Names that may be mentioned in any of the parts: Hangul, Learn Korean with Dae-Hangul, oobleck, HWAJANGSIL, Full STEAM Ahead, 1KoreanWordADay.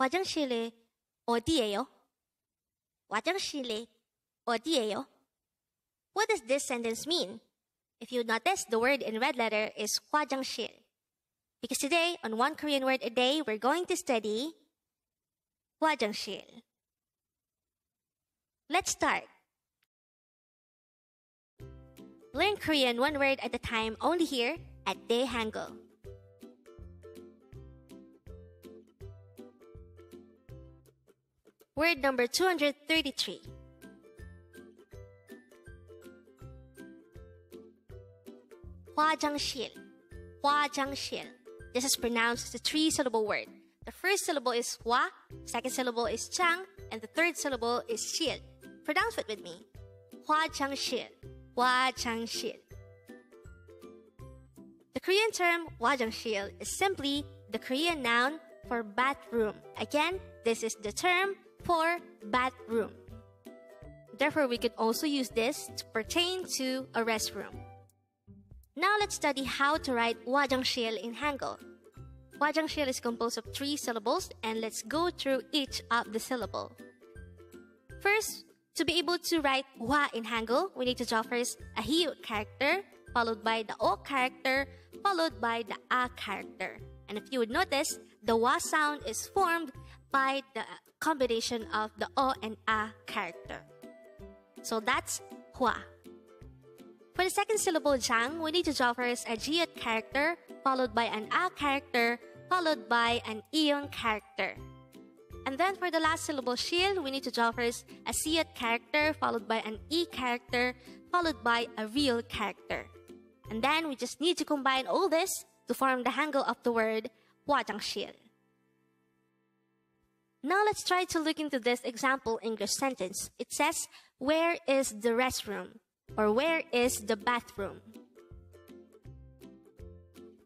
화장실이 어디예요? 화장실이 어디예요? What does this sentence mean? If you notice, the word in red letter is 화장실. Because today, on One Korean Word a Day, we're going to study 화장실. Let's start. Learn Korean one word at a time, only here at Dae-Hangul. Word number 233. 화장실. 화장실. This is pronounced as a three-syllable word. The first syllable is hwa, second syllable is chang, and the third syllable is shil. Pronounce it with me. 화장실. 화장실. The Korean term 화장실 is simply the Korean noun for bathroom. Again, this is the term for bathroom. Therefore, we could also use this to pertain to a restroom. Now let's study how to write 화장실 in Hangul. 화장실 is composed of three syllables, and let's go through each of the syllable. First, to be able to write hwa in Hangul, we need to draw first a hiu character, followed by the o character, followed by the a character. And if you would notice, the wa sound is formed by the combination of the o and a character. So that's hwa. For the second syllable, jang, we need to draw first a jiot character, followed by an a character, followed by an eon character. And then for the last syllable, shil, we need to draw first a siot character, followed by an e character, followed by a real character. And then we just need to combine all this to form the Hangul of the word 화장실. Now let's try to look into this example English sentence. It says, where is the restroom? Or where is the bathroom?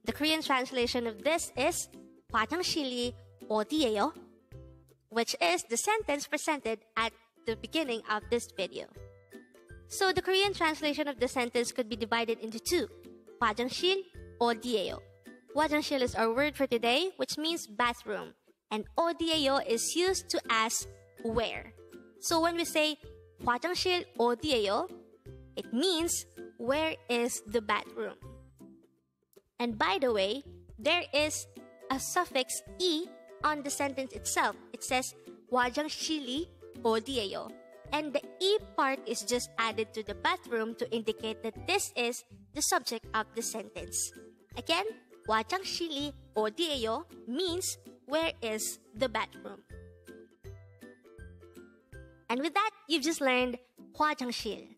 The Korean translation of this is 화장실이 어디예요? Which is the sentence presented at the beginning of this video. So the Korean translation of the sentence could be divided into two. 화장실 어디예요? 화장실 is our word for today, which means bathroom, and 어디예요 is used to ask where. So when we say 화장실 어디예요? It means, where is the bathroom? And by the way, there is a suffix e on the sentence itself. It says, 화장실이 어디예요? And the e part is just added to the bathroom to indicate that this is the subject of the sentence. Again, 화장실이 어디예요? Means, where is the bathroom? And with that, you've just learned 화장실.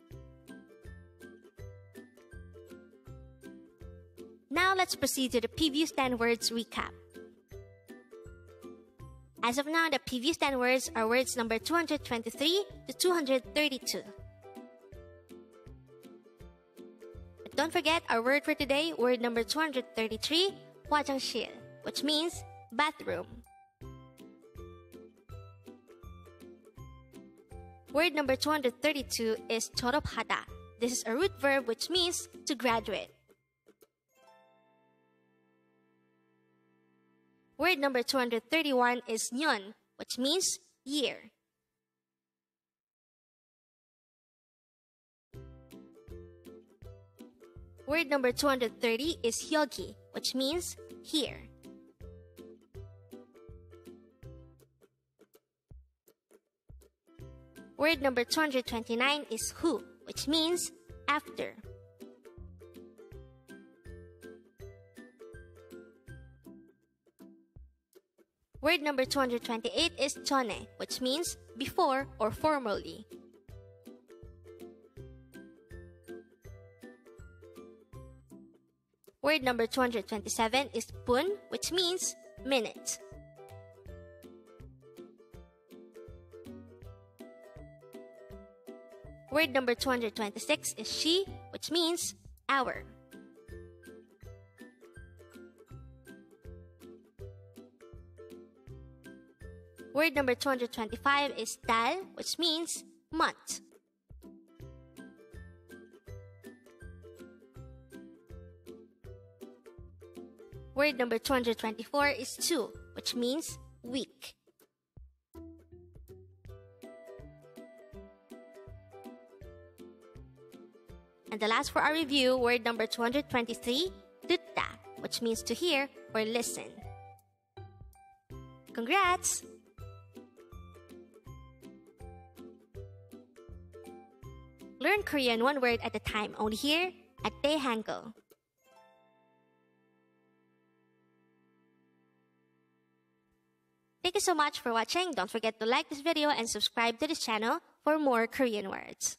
Now let's proceed to the previous 10 words recap. As of now, the previous 10 words are words number 223 to 232. But don't forget our word for today, word number 233, 화장실, which means bathroom. Word number 232 is 졸업하다. This is a root verb which means to graduate. Word number 231 is 년, which means year. Word number 230 is 여기, which means here. Word number 229 is 후, which means after. Word number 228 is 전에, which means before or formerly. Word number 227 is 분, which means minute. Word number 226 is 시, which means hour. Word number 225 is 달, which means month. Word number 224 is 주, which means week. And the last for our review, word number 223, 듣다, which means to hear or listen. Congrats! Learn Korean one word at a time, only here at Dae-Hangul. Thank you so much for watching. Don't forget to like this video and subscribe to this channel for more Korean words.